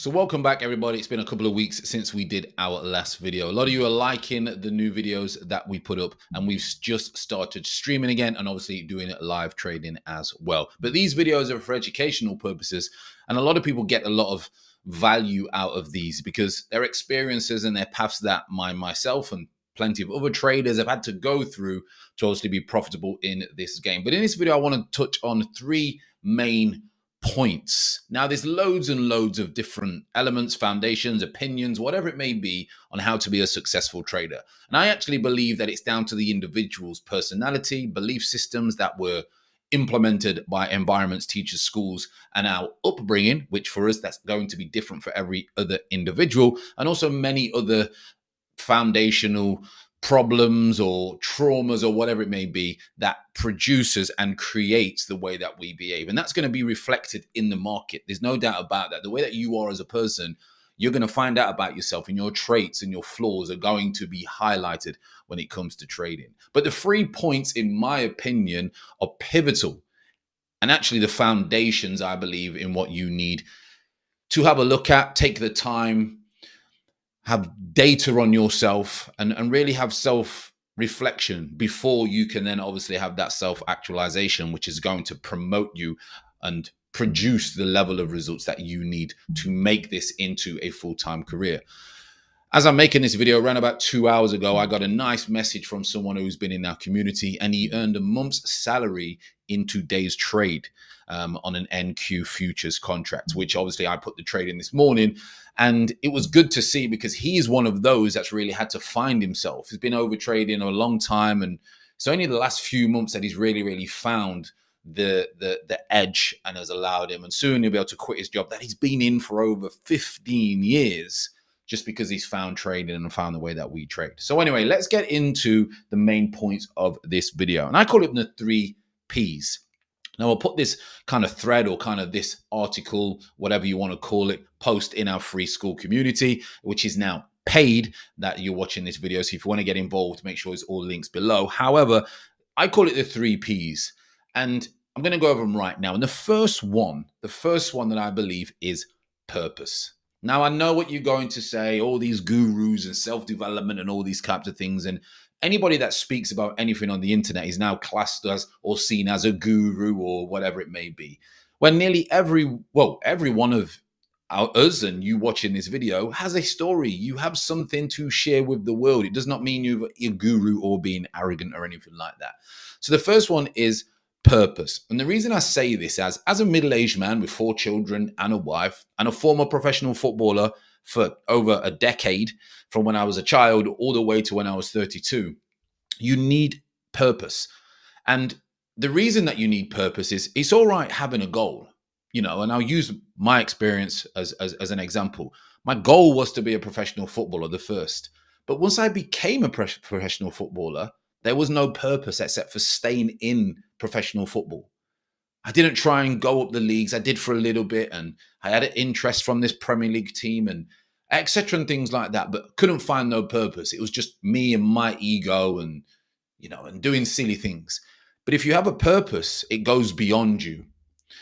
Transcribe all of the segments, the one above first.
So welcome back, everybody. It's been a couple of weeks since we did our last video. A lot of you are liking the new videos that we put up, and we've just started streaming again and obviously doing live trading as well. But these videos are for educational purposes, and a lot of people get a lot of value out of these because their experiences and their paths that myself and plenty of other traders have had to go through to obviously be profitable in this game. But in this video, I want to touch on three main points. Now, there's loads and loads of different elements, foundations, opinions, whatever it may be, on how to be a successful trader. And I actually believe that it's down to the individual's personality, belief systems that were implemented by environments, teachers, schools, and our upbringing, which for us, that's going to be different for every other individual, and also many other foundational problems or traumas or whatever it may be that produces and creates the way that we behave. And that's going to be reflected in the market. There's no doubt about that. The way that you are as a person, you're going to find out about yourself, and your traits and your flaws are going to be highlighted when it comes to trading. But the 3 points, in my opinion, are pivotal, and actually the foundations, I believe, in what you need to have a look at, take the time, have data on yourself, and really have self-reflection before you can then obviously have that self-actualization, which is going to promote you and produce the level of results that you need to make this into a full-time career. As I'm making this video, around about 2 hours ago, I got a nice message from someone who's been in our community, and he earned a month's salary in today's trade on an NQ futures contract, which obviously I put the trade in this morning. And it was good to see, because he's one of those that's really had to find himself. He's been over trading a long time, and it's only the last few months that he's really found the edge and has allowed him. And soon he'll be able to quit his job that he's been in for over 15 years. Just because he's found trading and found the way that we trade. So anyway, let's get into the main points of this video. And I call it the 3 Ps. Now, I'll put this kind of thread or kind of this article, whatever you want to call it, post in our free school community, which is now paid, that you're watching this video. So if you want to get involved, make sure it's all links below. However, I call it the 3 Ps. And I'm going to go over them right now. And the first one that I believe is purpose. Now, I know what you're going to say, all these gurus and self-development and all these types of things. And anybody that speaks about anything on the internet is now classed as or seen as a guru or whatever it may be. When nearly every one of us and you watching this video has a story. You have something to share with the world. It does not mean you're a guru or being arrogant or anything like that. So the first one is purpose. And the reason I say this, as a middle-aged man with 4 children and a wife and a former professional footballer for over a decade, from when I was a child all the way to when I was 32, you need purpose. And the reason that you need purpose is it's all right having a goal, you know, and I'll use my experience as an example. My goal was to be a professional footballer, the first. But once I became a professional footballer, there was no purpose except for staying in professional football. I didn't try and go up the leagues. I did for a little bit, and I had an interest from this Premier League team and etc. and things like that, but couldn't find no purpose. It was just me and my ego and, you know, and doing silly things. But if you have a purpose, it goes beyond you.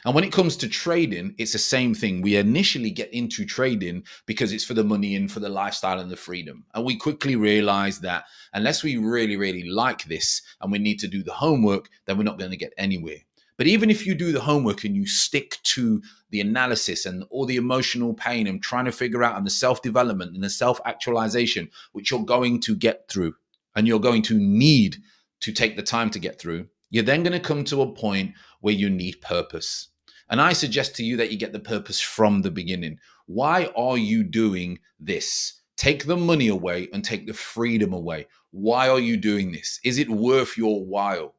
And when it comes to trading, it's the same thing. We initially get into trading because it's for the money and for the lifestyle and the freedom. And we quickly realize that unless we really like this and we need to do the homework, then we're not going to get anywhere. But even if you do the homework and you stick to the analysis and all the emotional pain and trying to figure out and the self-development and the self-actualization, which you're going to get through and you're going to need to take the time to get through, you're then going to come to a point where you need purpose. And I suggest to you that you get the purpose from the beginning. Why are you doing this? Take the money away and take the freedom away. Why are you doing this? Is it worth your while?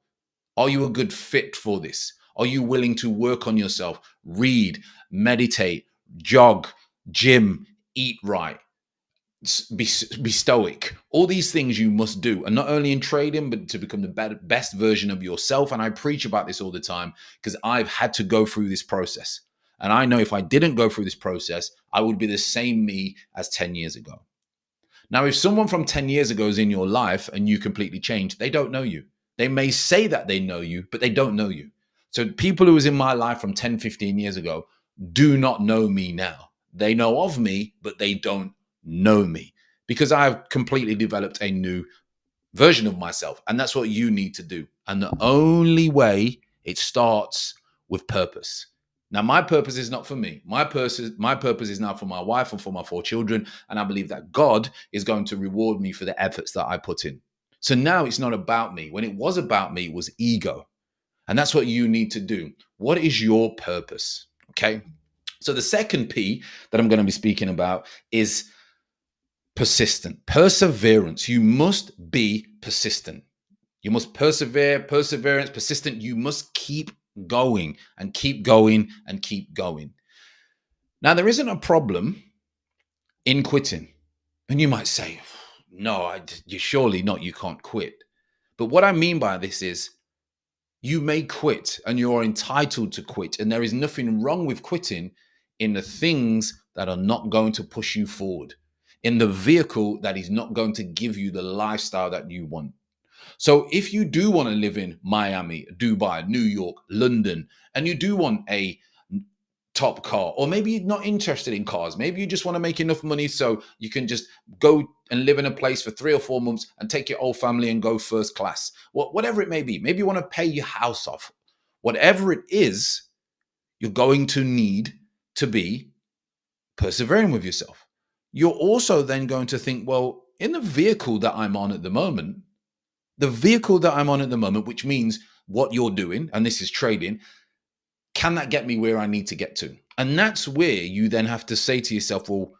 Are you a good fit for this? Are you willing to work on yourself? Read, meditate, jog, gym, eat right, be stoic. All these things you must do, and not only in trading, but to become the best version of yourself. And I preach about this all the time because I've had to go through this process, and I know if I didn't go through this process, I would be the same me as 10 years ago. Now, if someone from 10 years ago is in your life and you completely changed, they don't know you. They may say that they know you, but they don't know you. So people who was in my life from 10, 15 years ago do not know me now. They know of me, but they don't know me because I've completely developed a new version of myself. And that's what you need to do. And the only way, it starts with purpose. Now, my purpose is not for me. My purpose is now for my wife and for my 4 children. And I believe that God is going to reward me for the efforts that I put in. So now it's not about me. When it was about me, it was ego. And that's what you need to do. What is your purpose? Okay. So the second P that I'm going to be speaking about is persistent, perseverance. You must be persistent. You must persevere, perseverance, persistent. You must keep going and keep going and keep going. Now, there isn't a problem in quitting. And you might say, no, you're surely not, you can't quit. But what I mean by this is you may quit and you're entitled to quit. And there is nothing wrong with quitting in the things that are not going to push you forward, in the vehicle that is not going to give you the lifestyle that you want. So if you do want to live in Miami, Dubai, New York, London, and you do want a top car, or maybe you're not interested in cars, maybe you just want to make enough money so you can just go and live in a place for 3 or 4 months and take your whole family and go first class, whatever it may be, maybe you want to pay your house off, whatever it is, you're going to need to be persevering with yourself. You're also then going to think, well, in the vehicle that I'm on at the moment, which means what you're doing, and this is trading, can that get me where I need to get to? And that's where you then have to say to yourself, well,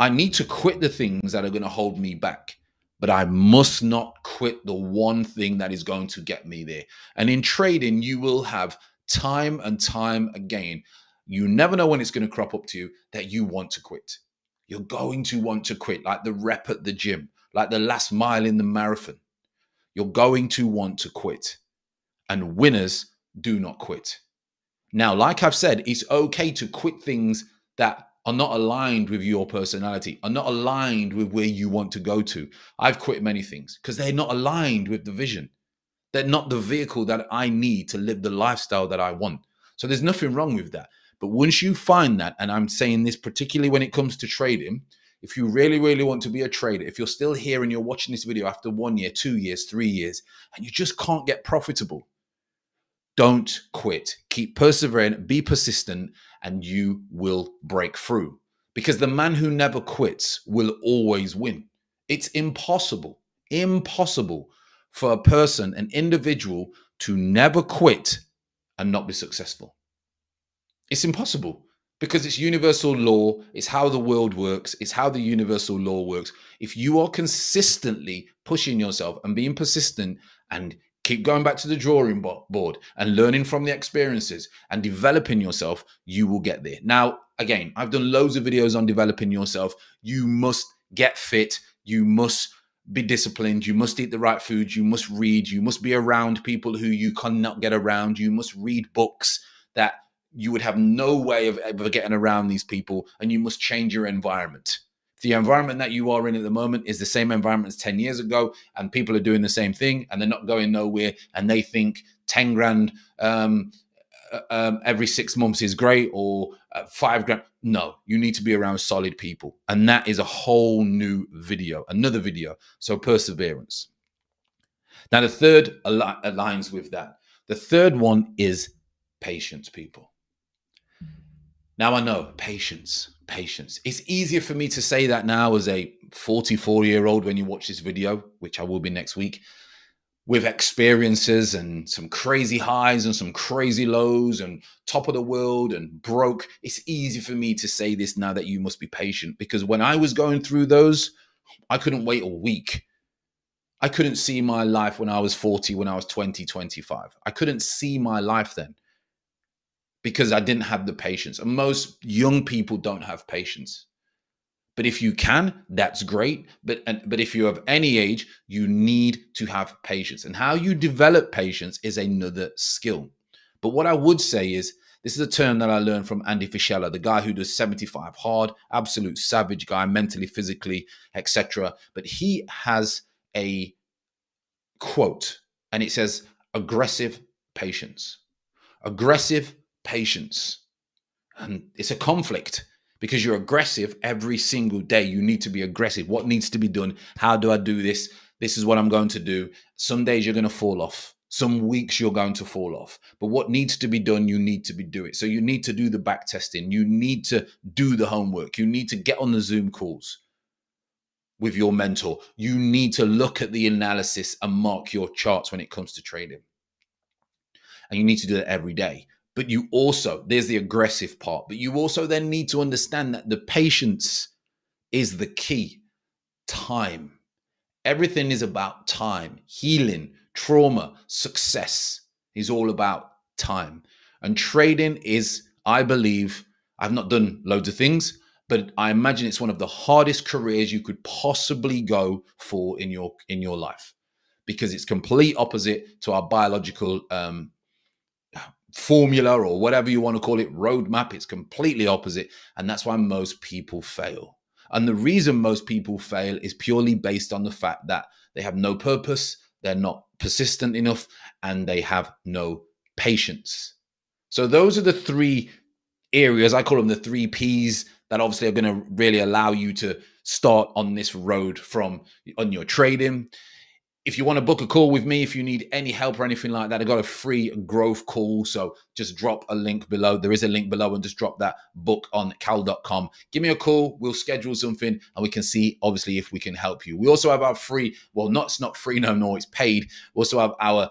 I need to quit the things that are going to hold me back, but I must not quit the one thing that is going to get me there. And in trading, you will have time and time again. You never know when it's going to crop up to you that you want to quit. You're going to want to quit, like the rep at the gym, like the last mile in the marathon. You're going to want to quit, and winners do not quit. Now, like I've said, it's okay to quit things that are not aligned with your personality, are not aligned with where you want to go to. I've quit many things because they're not aligned with the vision. They're not the vehicle that I need to live the lifestyle that I want. So there's nothing wrong with that. But once you find that, and I'm saying this particularly when it comes to trading, if you really, really want to be a trader, if you're still here and you're watching this video after 1 year, 2 years, 3 years, and you just can't get profitable, don't quit. Keep persevering, be persistent, and you will break through. Because the man who never quits will always win. It's impossible, impossible for a person, an individual, to never quit and not be successful. It's impossible. Because it's universal law, it's how the world works, it's how the universal law works. If you are consistently pushing yourself and being persistent and keep going back to the drawing board and learning from the experiences and developing yourself, you will get there. Now, again, I've done loads of videos on developing yourself. You must get fit, you must be disciplined, you must eat the right food, you must read, you must be around people who you cannot get around, you must read books that you would have no way of ever getting around these people, and you must change your environment. If the environment that you are in at the moment is the same environment as 10 years ago, and people are doing the same thing and they're not going nowhere, and they think 10 grand every 6 months is great, or 5 grand. No, you need to be around solid people. And that is a whole new video, another video. So perseverance. Now, the third aligns with that. The third one is patience, people. Now, I know, patience. It's easier for me to say that now as a 44-year-old when you watch this video, which I will be next week, with experiences and some crazy highs and some crazy lows and top of the world and broke. It's easy for me to say this now that you must be patient, because when I was going through those, I couldn't wait a week. I couldn't see my life when I was 40, when I was 20, 25. I couldn't see my life then, because I didn't have the patience. And most young people don't have patience. But if you can, that's great. But if you're of any age, you need to have patience. And how you develop patience is another skill. But what I would say is, this is a term that I learned from Andy Fischella, the guy who does 75 hard, absolute savage guy, mentally, physically, etc. But he has a quote, and it says, aggressive patience. Aggressive patience. And it's a conflict, because you're aggressive every single day. You need to be aggressive. What needs to be done? How do I do this? This is what I'm going to do. Some days you're going to fall off. Some weeks you're going to fall off. But what needs to be done, you need to be doing it. So you need to do the back testing. You need to do the homework. You need to get on the Zoom calls with your mentor. You need to look at the analysis and mark your charts when it comes to trading. And you need to do that every day. But you also, there's the aggressive part, but you also then need to understand that the patience is the key. Time. Everything is about time. Healing, trauma, success is all about time. And trading is, I believe, I've not done loads of things, but I imagine it's one of the hardest careers you could possibly go for in your life, because it's complete opposite to our biological formula, or whatever you want to call it, roadmap. It's completely opposite. And that's why most people fail. And the reason most people fail is purely based on the fact that they have no purpose, they're not persistent enough, and they have no patience. So those are the three areas. I call them the three P's that obviously are going to really allow you to start on this road on your trading. If you want to book a call with me, if you need any help or anything like that, I've got a free growth call. So just drop a link below. There is a link below, and just drop that book on cal.com. Give me a call. We'll schedule something and we can see, obviously, if we can help you. We also have our free, well, it's not free no more, it's paid. We also have our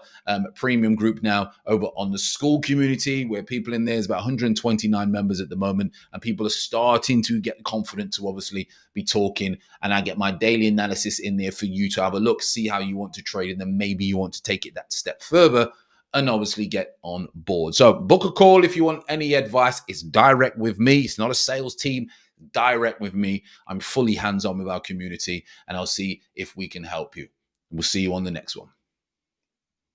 premium group now over on the school community, where people in there's about 129 members at the moment, and people are starting to get confident to obviously be talking. And I get my daily analysis in there for you to have a look, see how you want to trade, and then maybe you want to take it that step further and obviously get on board. So book a call if you want any advice. It's direct with me. It's not a sales team, direct with me. I'm fully hands-on with our community, and I'll see if we can help you. We'll see you on the next one.